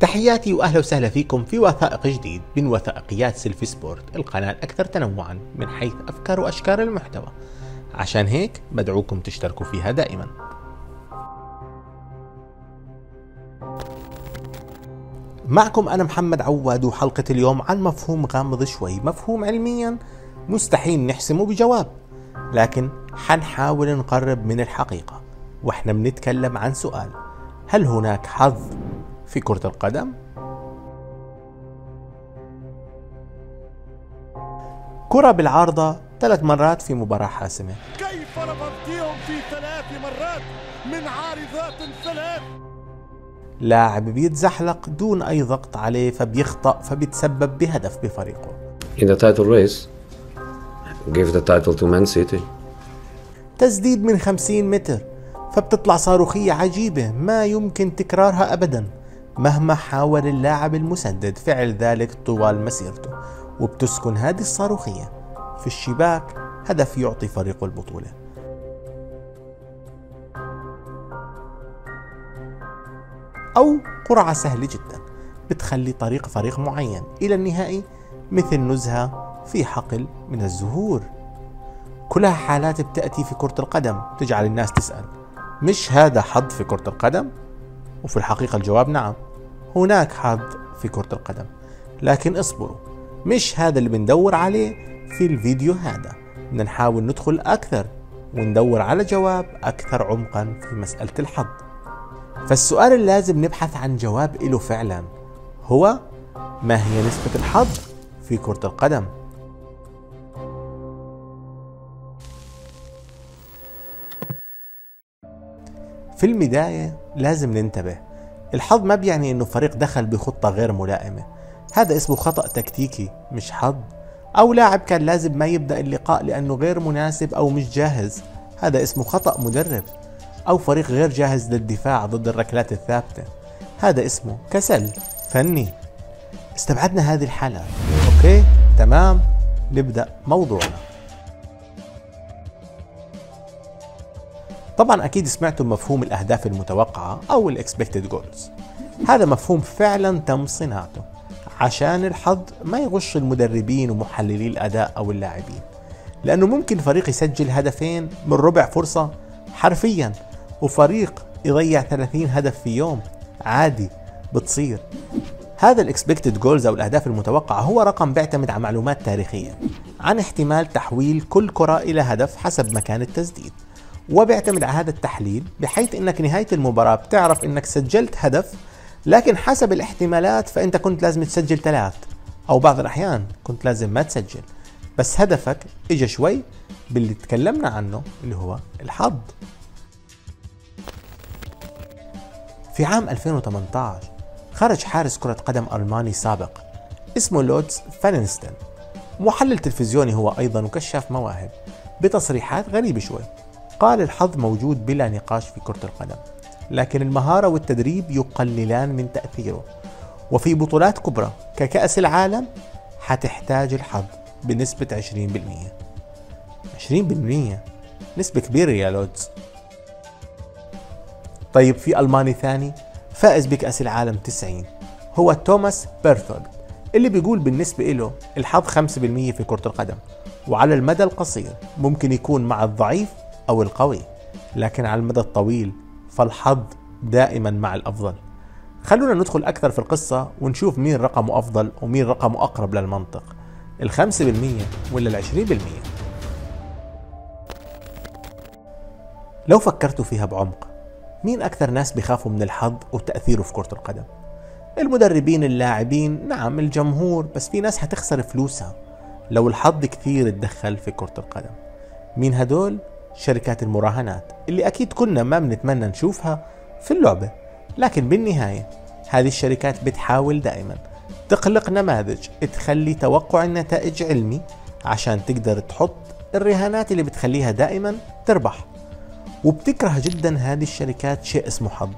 تحياتي وأهلا وسهلا فيكم في وثائق جديد من وثائقيات سيلفي سبورت، القناة الأكثر تنوعا من حيث أفكار وأشكال المحتوى، عشان هيك بدعوكم تشتركوا فيها دائما. معكم أنا محمد عواد وحلقة اليوم عن مفهوم غامض شوي، مفهوم علميا مستحيل نحسمه بجواب، لكن حنحاول نقرب من الحقيقة. وإحنا بنتكلم عن سؤال: هل هناك حظ في كرة القدم؟ كرة بالعارضة 3 مرات في مباراة حاسمة. كيف ربطتيهم في 3 مرات من عارضات 3؟ لاعب بيتزحلق دون أي ضغط عليه فبيخطأ فبيتسبب بهدف بفريقه. In the title race, give the title to Man City. تسديد من 50 متر فبتطلع صاروخية عجيبة ما يمكن تكرارها أبداً مهما حاول اللاعب المسدد فعل ذلك طوال مسيرته، وبتسكن هذه الصاروخية في الشباك، هدف يعطي فريقه البطولة. أو قرعة سهلة جدا بتخلي طريق فريق معين إلى النهائي مثل نزهة في حقل من الزهور. كلها حالات بتأتي في كرة القدم تجعل الناس تسأل: مش هذا حظ في كرة القدم؟ وفي الحقيقة الجواب نعم، هناك حظ في كرة القدم، لكن اصبروا، مش هذا اللي بندور عليه في الفيديو هذا. بدنا نحاول ندخل أكثر وندور على جواب أكثر عمقا في مسألة الحظ. فالسؤال اللي لازم نبحث عن جواب له فعلا هو: ما هي نسبة الحظ في كرة القدم؟ في البداية لازم ننتبه، الحظ ما بيعني انه فريق دخل بخطة غير ملائمة، هذا اسمه خطأ تكتيكي مش حظ، او لاعب كان لازم ما يبدأ اللقاء لانه غير مناسب او مش جاهز، هذا اسمه خطأ مدرب، او فريق غير جاهز للدفاع ضد الركلات الثابتة، هذا اسمه كسل فني. استبعدنا هذه الحالة، اوكي تمام، نبدأ موضوعنا. طبعا اكيد سمعتم مفهوم الاهداف المتوقعه او الاكسبكتد جولز، هذا مفهوم فعلا تم صناعته عشان الحظ ما يغش المدربين ومحللي الاداء او اللاعبين، لانه ممكن فريق يسجل 2 هدفين من ربع فرصه حرفيا، وفريق يضيع 30 هدف في يوم، عادي بتصير. هذا الاكسبكتد جولز او الاهداف المتوقعه هو رقم بيعتمد على معلومات تاريخيه عن احتمال تحويل كل كره الى هدف حسب مكان التسديد، وبيعتمد على هذا التحليل بحيث انك نهاية المباراة بتعرف انك سجلت هدف، لكن حسب الاحتمالات فانت كنت لازم تسجل 3، او بعض الاحيان كنت لازم ما تسجل، بس هدفك اجى شوي باللي تكلمنا عنه اللي هو الحظ. في عام 2018 خرج حارس كرة قدم ألماني سابق اسمه لوتس فانستن، محلل تلفزيوني هو ايضا وكشاف مواهب، بتصريحات غريبة شوي. قال: الحظ موجود بلا نقاش في كرة القدم، لكن المهارة والتدريب يقللان من تأثيره، وفي بطولات كبرى ككأس العالم حتحتاج الحظ بنسبة 20%. 20% نسبة كبيرة يا لودز. طيب في ألماني ثاني فائز بكأس العالم 90 هو توماس بيرثولد، اللي بيقول بالنسبة له الحظ 5% في كرة القدم، وعلى المدى القصير ممكن يكون مع الضعيف أو القوي، لكن على المدى الطويل فالحظ دائما مع الأفضل. خلونا ندخل أكثر في القصة ونشوف مين رقمه أفضل ومين رقمه أقرب للمنطق، 5% ولا 20%؟ لو فكرتوا فيها بعمق، مين أكثر ناس بيخافوا من الحظ وتأثيره في كرة القدم؟ المدربين، اللاعبين، نعم الجمهور، بس في ناس هتخسر فلوسها لو الحظ كثير اتدخل في كرة القدم. مين هدول؟ شركات المراهنات، اللي أكيد كنا ما بنتمنى نشوفها في اللعبة، لكن بالنهاية هذه الشركات بتحاول دائما تخلق نماذج تخلي توقع النتائج علمي عشان تقدر تحط الرهانات اللي بتخليها دائما تربح. وبتكره جدا هذه الشركات شيء اسمه حظ،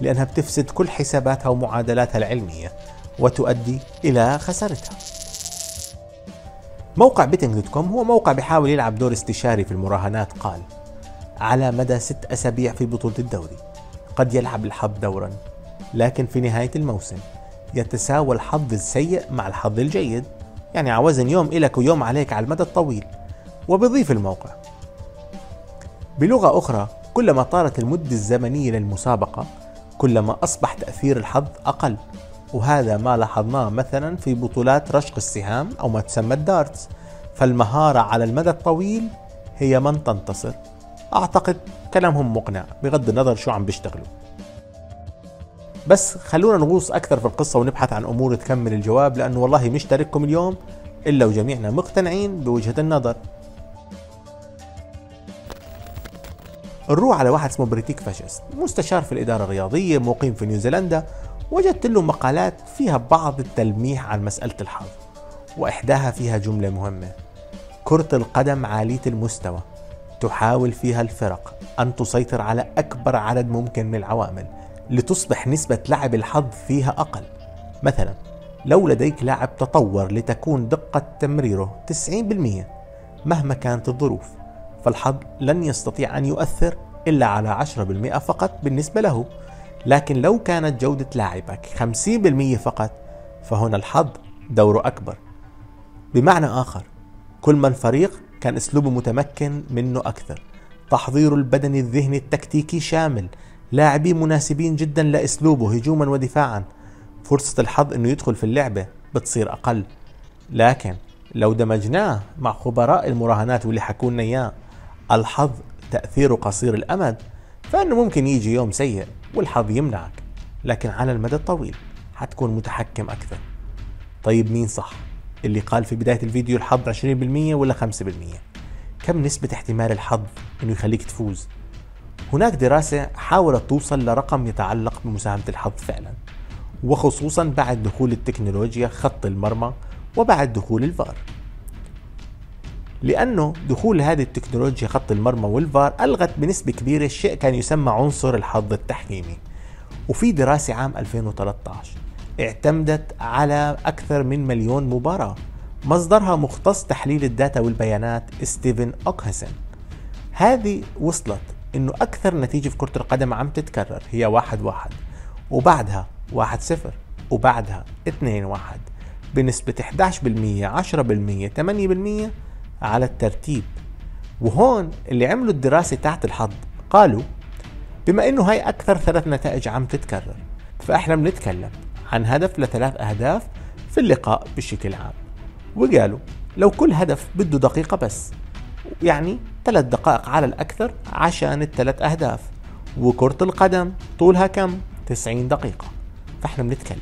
لأنها بتفسد كل حساباتها ومعادلاتها العلمية وتؤدي إلى خسارتها. موقع betting.com هو موقع بيحاول يلعب دور استشاري في المراهنات، قال: على مدى 6 أسابيع في بطولة الدوري قد يلعب الحظ دورا، لكن في نهاية الموسم يتساوى الحظ السيء مع الحظ الجيد، يعني عوازن يوم إلك ويوم عليك على المدى الطويل، وبيضيف الموقع. بلغة أخرى، كلما طالت المدة الزمنية للمسابقة كلما أصبح تأثير الحظ أقل، وهذا ما لاحظناه مثلا في بطولات رشق السهام أو ما تسمى الدارتس، فالمهارة على المدى الطويل هي من تنتصر. أعتقد كلامهم مقنع بغض النظر شو عم بيشتغلوا. بس خلونا نغوص أكثر في القصة ونبحث عن أمور تكمل الجواب، لأنه والله مش تارككم اليوم إلا وجميعنا مقتنعين بوجهة النظر. نروح على واحد اسمه بريتيك فاشست، مستشار في الإدارة الرياضية مقيم في نيوزيلندا. وجدت له مقالات فيها بعض التلميح عن مسألة الحظ، وإحداها فيها جملة مهمة: كرة القدم عالية المستوى تحاول فيها الفرق أن تسيطر على أكبر عدد ممكن من العوامل لتصبح نسبة لعب الحظ فيها أقل. مثلا لو لديك لاعب تطور لتكون دقة تمريره 90% مهما كانت الظروف، فالحظ لن يستطيع أن يؤثر إلا على 10% فقط بالنسبة له، لكن لو كانت جودة لاعبك 50% فقط فهنا الحظ دوره أكبر. بمعنى آخر، كل ما الفريق كان أسلوبه متمكن منه أكثر، تحضيره البدني الذهني التكتيكي شامل، لاعبين مناسبين جدا لأسلوبه هجوما ودفاعا، فرصة الحظ أنه يدخل في اللعبة بتصير أقل. لكن لو دمجناه مع خبراء المراهنات واللي حكولنا إياه الحظ تأثيره قصير الأمد، فإنه ممكن يجي يوم سيء والحظ يمنعك، لكن على المدى الطويل حتكون متحكم أكثر. طيب مين صح؟ اللي قال في بداية الفيديو الحظ 20% ولا 5%؟ كم نسبة احتمال الحظ أنه يخليك تفوز؟ هناك دراسة حاولت توصل لرقم يتعلق بمساهمة الحظ فعلا، وخصوصا بعد دخول التكنولوجيا خط المرمى وبعد دخول الفار، لأنه دخول هذه التكنولوجيا خط المرمى والفار ألغت بنسبة كبيرة شيء كان يسمى عنصر الحظ التحكيمي. وفي دراسة عام 2013 اعتمدت على أكثر من 1,000,000 مباراة، مصدرها مختص تحليل الداتا والبيانات ستيفن أوكهيسن، هذه وصلت أنه أكثر نتيجة في كرة القدم عم تتكرر هي 1-1 وبعدها 1-0 وبعدها 2-1 بنسبة 11%، 10%، 8% على الترتيب. وهون اللي عملوا الدراسة تحت الحظ قالوا بما أنه هاي أكثر 3 نتائج عم تتكرر، فإحنا بنتكلم عن هدف ل3 أهداف في اللقاء بشكل عام، وقالوا لو كل هدف بده دقيقة بس، يعني 3 دقائق على الأكثر عشان ال3 أهداف، وكرة القدم طولها كم؟ 90 دقيقة، فإحنا بنتكلم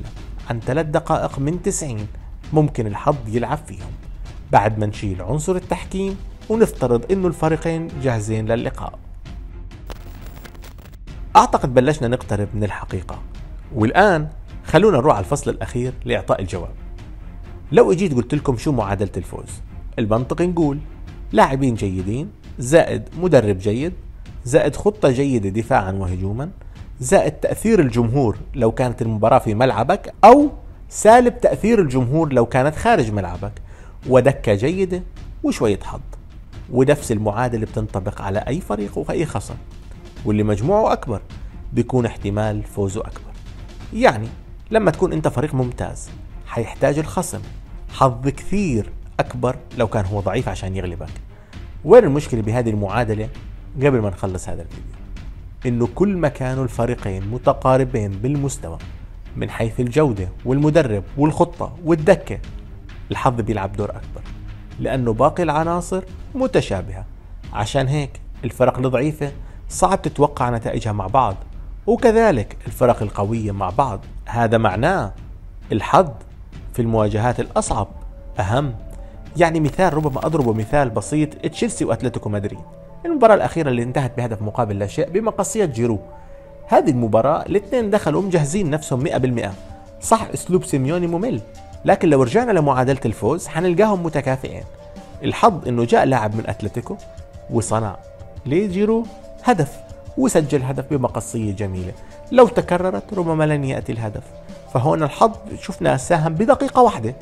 عن 3 دقائق من 90 ممكن الحظ يلعب فيهم، بعد ما نشيل عنصر التحكيم ونفترض إنه الفريقين جاهزين للقاء. أعتقد بلشنا نقترب من الحقيقة، والآن خلونا نروح على الفصل الأخير لإعطاء الجواب. لو إجيت قلت لكم شو معادلة الفوز؟ المنطقي نقول لاعبين جيدين زائد مدرب جيد زائد خطة جيدة دفاعا وهجوما زائد تأثير الجمهور لو كانت المباراة في ملعبك، أو سالب تأثير الجمهور لو كانت خارج ملعبك، ودكة جيدة وشوية حظ. ونفس المعادلة بتنطبق على أي فريق وأي خصم، واللي مجموعه أكبر بيكون احتمال فوزه أكبر. يعني لما تكون أنت فريق ممتاز حيحتاج الخصم حظ كثير أكبر لو كان هو ضعيف عشان يغلبك. وين المشكلة بهذه المعادلة قبل ما نخلص هذا الفيديو؟ إنه كل ما كانوا الفريقين متقاربين بالمستوى من حيث الجودة والمدرب والخطة والدكة، الحظ بيلعب دور أكبر، لأنه باقي العناصر متشابهة. عشان هيك الفرق الضعيفة صعب تتوقع نتائجها مع بعض، وكذلك الفرق القوية مع بعض. هذا معناه الحظ في المواجهات الأصعب أهم. يعني مثال، ربما أضربه مثال بسيط، تشيلسي وأتلتيكو مدريد، المباراة الأخيرة اللي انتهت بهدف مقابل لا شيء بمقصية جيرو. هذه المباراة الاثنين دخلوا مجهزين نفسهم 100%. صح أسلوب سيميوني ممل، لكن لو رجعنا لمعادلة الفوز حنلقاهم متكافئين. الحظ انه جاء لاعب من أتلتيكو وصنع لجيرو هدف وسجل هدف بمقصية جميلة، لو تكررت ربما لن يأتي الهدف. فهنا الحظ شفناه ساهم بدقيقة واحدة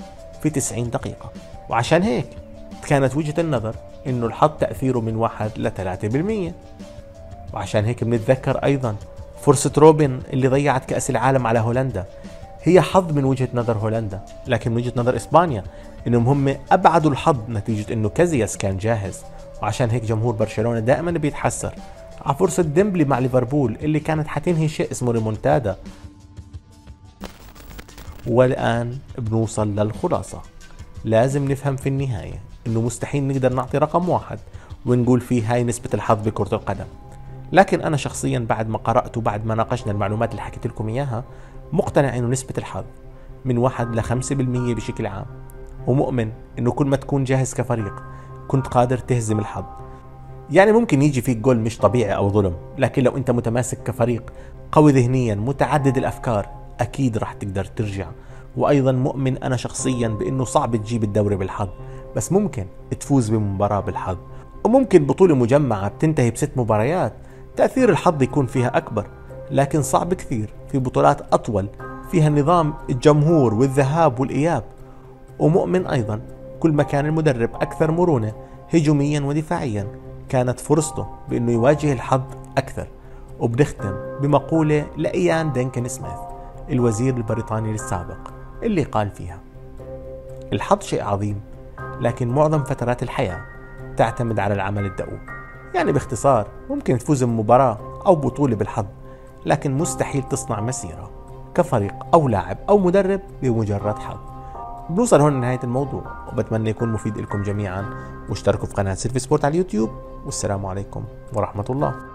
في 90 دقيقة، وعشان هيك كانت وجهة النظر انه الحظ تأثيره من 1 ل 3%. وعشان هيك بنتذكر أيضا فرصة روبن اللي ضيعت كأس العالم على هولندا هي حظ من وجهة نظر هولندا، لكن من وجهة نظر إسبانيا إنهم هم أبعدوا الحظ نتيجة إنه كازياس كان جاهز، وعشان هيك جمهور برشلونة دائما بيتحسر على فرصة ديمبلي مع ليفربول اللي كانت حتنهي شيء اسمه ريمونتادا. والآن بنوصل للخلاصة، لازم نفهم في النهاية إنه مستحيل نقدر نعطي رقم واحد ونقول فيه هاي نسبة الحظ بكرة القدم، لكن أنا شخصيا بعد ما قرأت وبعد ما ناقشنا المعلومات اللي حكيت لكم إياها مقتنع إنه نسبة الحظ من 1 ل 5% بشكل عام، ومؤمن إنه كل ما تكون جاهز كفريق كنت قادر تهزم الحظ. يعني ممكن يجي فيك جول مش طبيعي أو ظلم، لكن لو أنت متماسك كفريق قوي ذهنيا متعدد الأفكار أكيد راح تقدر ترجع. وأيضا مؤمن أنا شخصيا بإنه صعب تجيب الدوري بالحظ، بس ممكن تفوز بمباراة بالحظ، وممكن بطولة مجمعة بتنتهي ب6 مباريات تأثير الحظ يكون فيها أكبر، لكن صعب كثير في بطولات أطول فيها النظام الجمهور والذهاب والإياب. ومؤمن أيضا كل ما كان المدرب أكثر مرونة هجوميا ودفاعيا كانت فرصته بأنه يواجه الحظ أكثر. وبنختم بمقولة لإيان دينكن سميث الوزير البريطاني السابق اللي قال فيها: الحظ شيء عظيم، لكن معظم فترات الحياة تعتمد على العمل الدؤوب. يعني باختصار ممكن تفوز بمباراة أو بطولة بالحظ، لكن مستحيل تصنع مسيرة كفريق أو لاعب أو مدرب بمجرد حظ. بنوصل هون لنهاية الموضوع، وبتمنى يكون مفيد لكم جميعا، واشتركوا في قناة سيلفي سبورت على اليوتيوب، والسلام عليكم ورحمة الله.